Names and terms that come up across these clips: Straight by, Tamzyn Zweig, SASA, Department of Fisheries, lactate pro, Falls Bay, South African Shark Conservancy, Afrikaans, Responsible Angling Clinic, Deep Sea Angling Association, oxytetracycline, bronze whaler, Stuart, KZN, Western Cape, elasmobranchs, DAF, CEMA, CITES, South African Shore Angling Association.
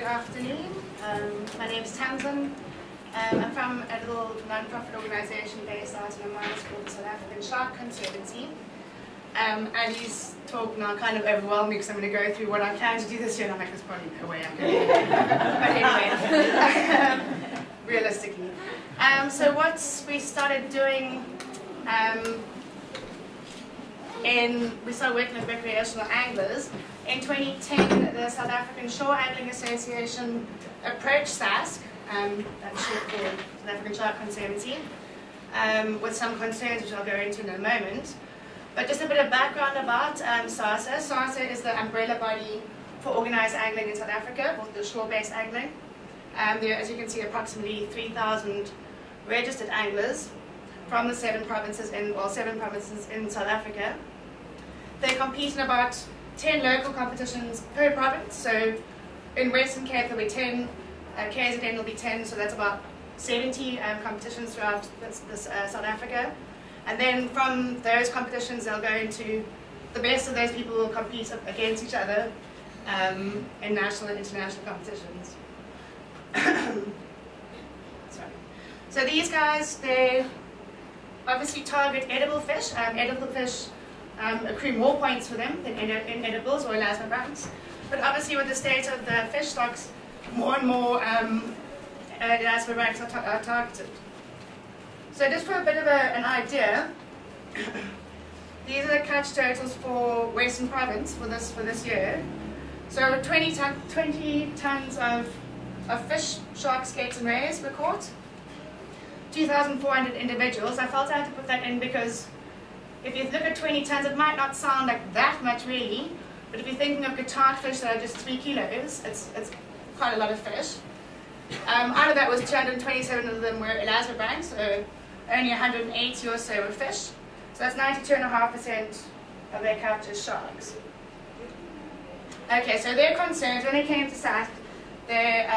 Good afternoon. My name is Tamzyn. I'm from a little non-profit organisation based out in Oman called the South African Shark Conservancy. Andy's talk now kind of overwhelmed me because I'm going to go through what I plan to do this year, and I'm like, there's probably no way I'm going to do that. But anyway, realistically. So what we started doing, we started working with recreational anglers. In 2010, the South African Shore Angling Association approached SASC, that's short for South African Shark Conservancy, with some concerns which I'll go into in a moment. But just a bit of background about SASA. SASA is the umbrella body for organised angling in South Africa, called the shore-based angling. There are, as you can see, approximately 3,000 registered anglers from the seven provinces in South Africa. They compete in about 10 local competitions per province. So in Western Cape there'll be 10, KZN will be 10, so that's about 70 competitions throughout South Africa. And then from those competitions, they'll go into the best of those people will compete against each other in national and international competitions. Sorry. So these guys, they obviously target edible fish. Edible fish accrue more points for them than inedibles or elasmobranchs. But obviously, with the state of the fish stocks, more and more elasmobranchs are targeted. So just for a bit of an idea, these are the catch totals for Western Province for this year. So 20 tons of fish, sharks, skates and rays were caught. 2,400 individuals. I felt I had to put that in because if you look at 20 tons, it might not sound like that much really, but if you're thinking of guitar fish that are just 3 kilos, it's quite a lot of fish. Out of that was 227 of them were elasmobranchs, so only 180 or so were fish. So that's 92.5% of their catch is sharks. Okay, so their concerns when they came to SASC, they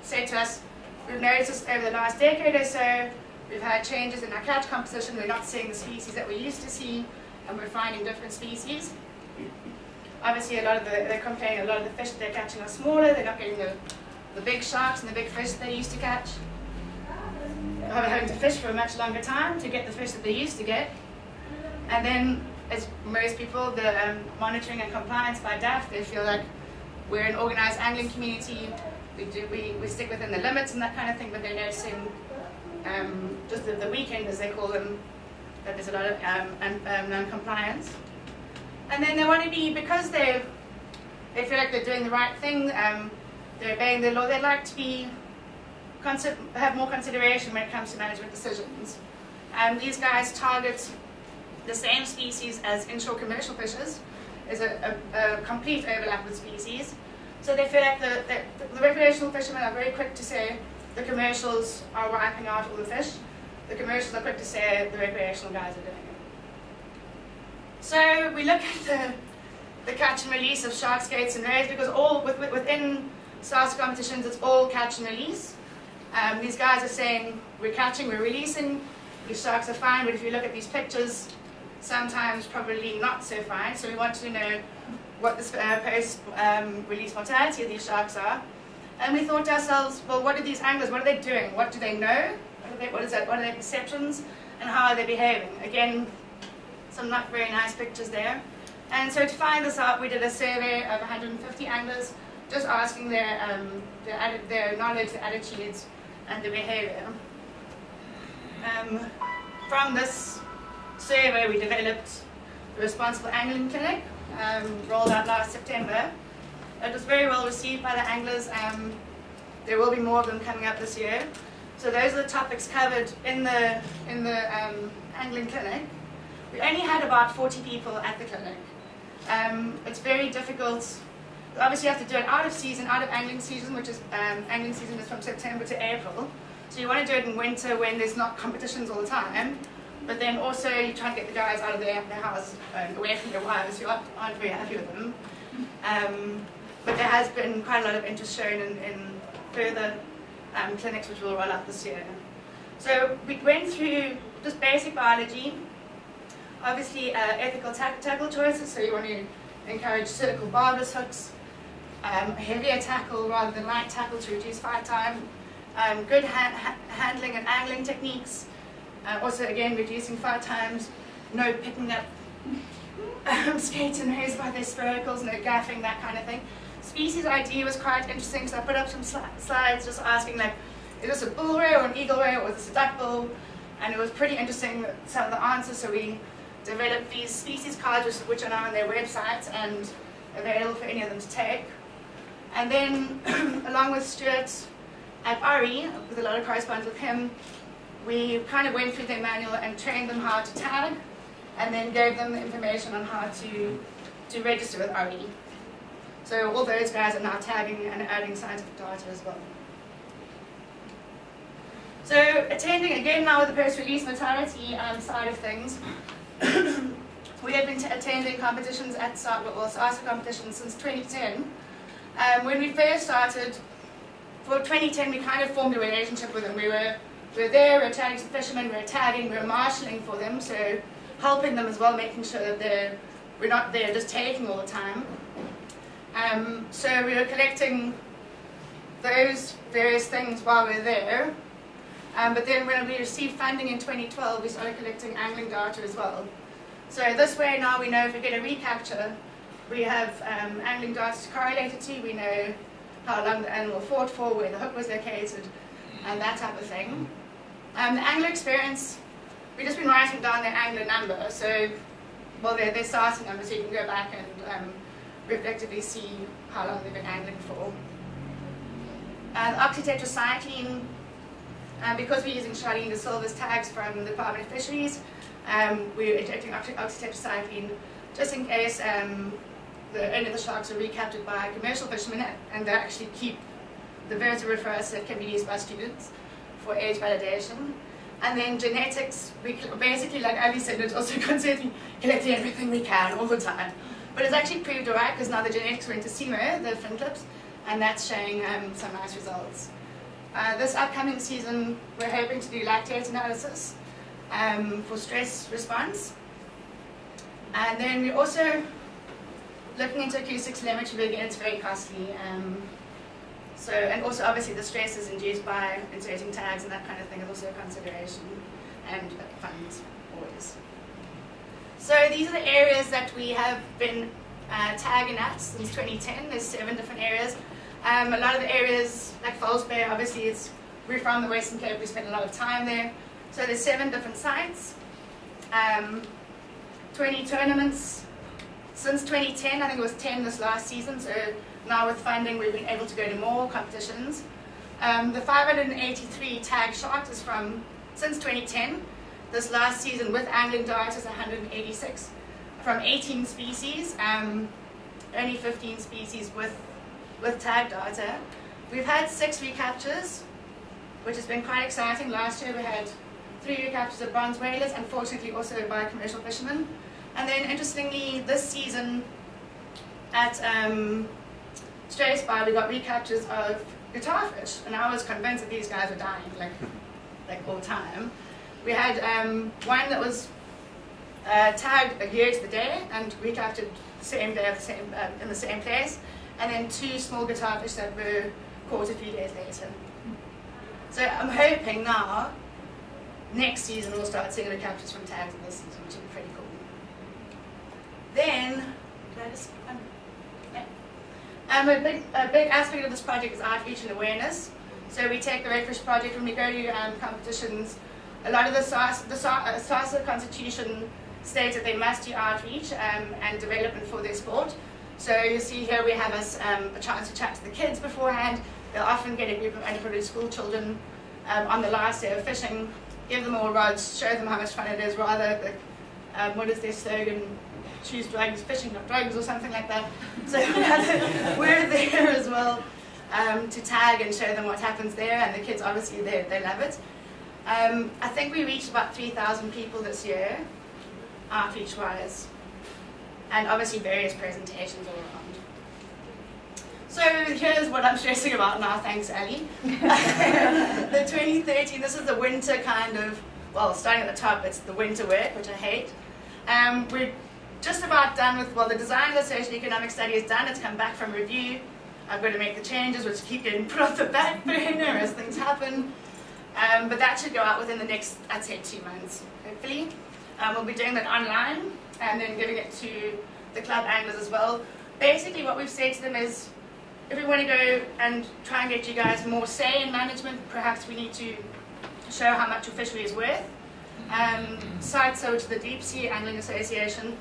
said to us, we've noticed over the last decade or so, we've had changes in our catch composition, we're not seeing the species that we used to see, and we're finding different species. Obviously, they complain a lot of the fish that they're catching are smaller, they're not getting the big sharks and the big fish that they used to catch. They're having to fish for a much longer time to get the fish that they used to get. And then, as most people, the monitoring and compliance by DAF, they feel like we're an organised angling community, we stick within the limits and that kind of thing, but they're noticing just the weekend, as they call them, that there's a lot of non-compliance. And then they want to be, because they feel like they're doing the right thing, they're obeying the law, they'd like to have more consideration when it comes to management decisions. These guys target the same species as inshore commercial fishers. There's a complete overlap with species. So they feel like the recreational fishermen are very quick to say the commercials are wiping out all the fish. The commercials are quick to say the recreational guys are doing it. So we look at the catch and release of sharks, skates and rays, because all within SASC competitions, it's all catch and release. These guys are saying, we're catching, we're releasing, these sharks are fine, but if you look at these pictures, sometimes probably not so fine. So we want to know what the post-release mortality of these sharks are. And we thought to ourselves, well, what are these anglers, what are they doing? What do they know? What are their perceptions? And how are they behaving? Again, some not very nice pictures there. And so to find this out, we did a survey of 150 anglers, just asking their knowledge, their attitudes, and their behaviour. From this survey, we developed the Responsible Angling Clinic, rolled out last September. It was very well received by the anglers. There will be more of them coming up this year. So those are the topics covered in the angling clinic. We only had about 40 people at the clinic. It's very difficult. Obviously, you have to do it out of season, out of angling season, which is angling season is from September to April. So you want to do it in winter when there's not competitions all the time. But then also you try to get the guys out of their house, away from their wives, who aren't very happy with them. But there has been quite a lot of interest shown in further clinics which we'll roll out this year. So we went through just basic biology, obviously ethical tackle choices. So you want to encourage cervical barbless hooks. heavier tackle rather than light tackle to reduce fire time, good handling and angling techniques, also again reducing fire times, no picking up skates and rays by their spiracles, no gaffing, that kind of thing. Species ID was quite interesting, so I put up some slides just asking, like, is this a bull ray or an eagle ray, or is this a duck bull? And it was pretty interesting, some of the answers, so we developed these species cards, which are now on their website and available for any of them to take. And then, along with Stuart at RE, with a lot of correspondence with him, we kind of went through their manual and trained them how to tag, and then gave them the information on how to register with RE. So all those guys are now tagging and adding scientific data as well. So attending again now with the post-release mortality side of things, we have been attending competitions at SASA competitions since 2010. When we first started, for 2010 we kind of formed a relationship with them. We were there, we were chatting to fishermen, we were tagging, we were marshalling for them, so helping them as well, making sure that we're not there just taking all the time. So we were collecting those various things while we were there. But then when we received funding in 2012, we started collecting angling data as well. So this way now we know if we get a recapture, we have angling data to correlate it to, we know how long the animal fought for, where the hook was located, and that type of thing. The angler experience, we've just been writing down their angler number, so, well, their starting number, so you can go back and reflectively see how long they've been angling for. The oxytetracycline, because we're using Charlene de Silva's tags from the Department of Fisheries, we're injecting oxytetracycline just in case any of the sharks are recaptured by commercial fishermen, and they actually keep the vertebrate for us that can be used by students for age validation. And then genetics, we basically, like Abby said, it also concerns me collecting everything we can all the time. But it's actually proved all right, because now the genetics went to CEMA, the fin clips, and that's showing some nice results. This upcoming season, we're hoping to do lactate analysis for stress response. And then we're also looking into acoustic telemetry, but again, it's very costly. So, and also, obviously, the stress is induced by inserting tags and that kind of thing is also a consideration, and funds always. So these are the areas that we have been tagging at since 2010. There's 7 different areas. A lot of the areas, like Falls Bay, obviously, we're from the Western Cape, we spent a lot of time there. So there's 7 different sites, 20 tournaments. Since 2010, I think it was 10 this last season, so now with funding we've been able to go to more competitions. The 583 tag shot is from, since 2010, this last season with angling data is 186 from 18 species, only 15 species with tag data. We've had 6 recaptures, which has been quite exciting. Last year we had 3 recaptures of bronze whalers, unfortunately also by commercial fishermen. And then interestingly, this season at Straight By, we got recaptures of guitarfish, and I was convinced that these guys were dying, like all the time. We had one that was tagged a year to the day and recaptured the same day of the same, in the same place. And then 2 small guitarfish that were caught a few days later. So I'm hoping now, next season we'll start seeing recaptures from tags in this season, which will be pretty cool. Then, did I just, yeah. A big aspect of this project is outreach and awareness. So we take the Redfish project when we go to competitions. A lot of the SASA constitution states that they must do outreach and development for their sport. So you see here we have a chance to chat to the kids beforehand. They'll often get a group of underprivileged school children on the last day of fishing, give them all rods, show them how much fun it is, rather than what is their slogan? Choose drugs, fishing not drugs, or something like that. So we're there as well to tag and show them what happens there, and the kids obviously they love it. I think we reached about 3,000 people this year, outreach-wise, and obviously various presentations all around. So here's what I'm stressing about now, thanks Ali. The 2013, this is the winter kind of, well, starting at the top, it's the winter work, which I hate. We're just about done with, well, the design of the social economic study is done, it's come back from review. I've got to make the changes, which keep getting put off the back burner as things happen. But that should go out within the next, I'd say, 2 months, hopefully. We'll be doing that online and then giving it to the club anglers as well. Basically what we've said to them is, if we want to go and try and get you guys more say in management, perhaps we need to show how much your fishery is worth. CITES, which is the Deep Sea Angling Association,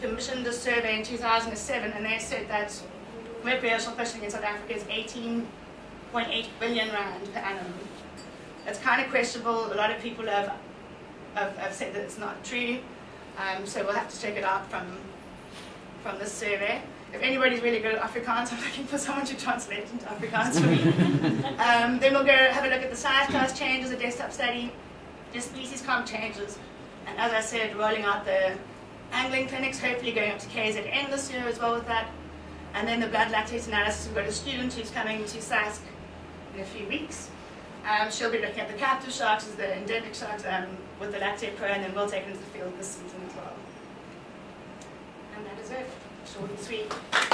commissioned a survey in 2007, and they said that recreational fishing in South Africa is 18.8 billion rand per annum. It's kind of questionable. A lot of people have said that it's not true, so we'll have to check it out from this survey. If anybody's really good at Afrikaans, I'm looking for someone to translate into Afrikaans for me. Then we'll go have a look at the size class changes, a desktop study, the species count changes, and as I said, rolling out the angling clinics, hopefully going up to KZN this year as well with that. And then the blood lactate analysis, we've got a student who's coming to SASC in a few weeks. She'll be looking at the captive sharks, the endemic sharks, with the lactate pro, and then we'll take them to the field this season as well. And that is it. Short and sweet.